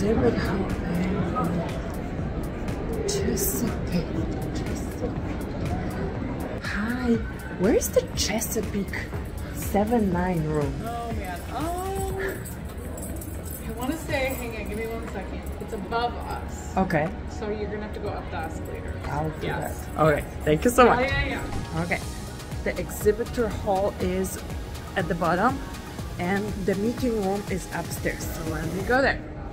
exhibit hall. Chesapeake. Hi, where's the Chesapeake 79 room? Oh man, oh. I want to say, hang on, give me 1 second. It's above us. Okay. So you're gonna have to go up to us later. I'll do that. Okay, thank you so much. Oh, yeah, yeah. Okay, the exhibitor hall is at the bottom, and the meeting room is upstairs, so let me go there.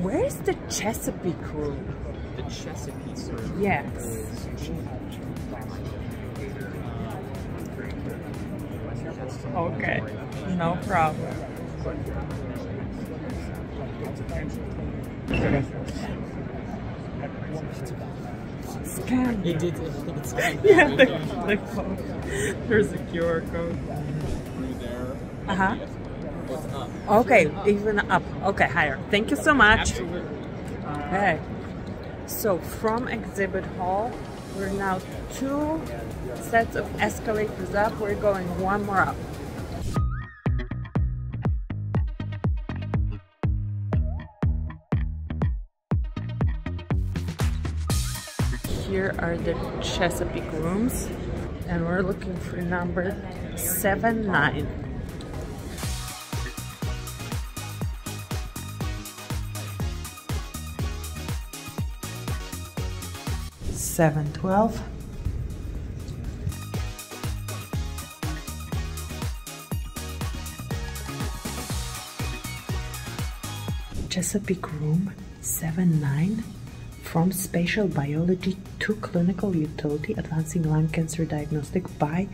Where's the Chesapeake Room? The Chesapeake Room? Yes. Okay, no problem. Scan. It did, I think it's scanned. Yeah, the phone. There's a QR code. Uh-huh. Okay, even up. Okay, higher. Thank you so much. Absolutely. Okay. So from exhibit hall, we're now 2 sets of escalators up. We're going 1 more up. Here are the Chesapeake rooms, and we're looking for number 79. $7.12. Chesapeake Room 79. From spatial biology to clinical utility, advancing lung cancer diagnostic by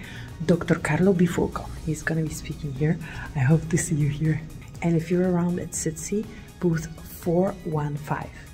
Dr. Carlo Bifulco. He's going to be speaking here. I hope to see you here. And if you're around at SITC, booth 415.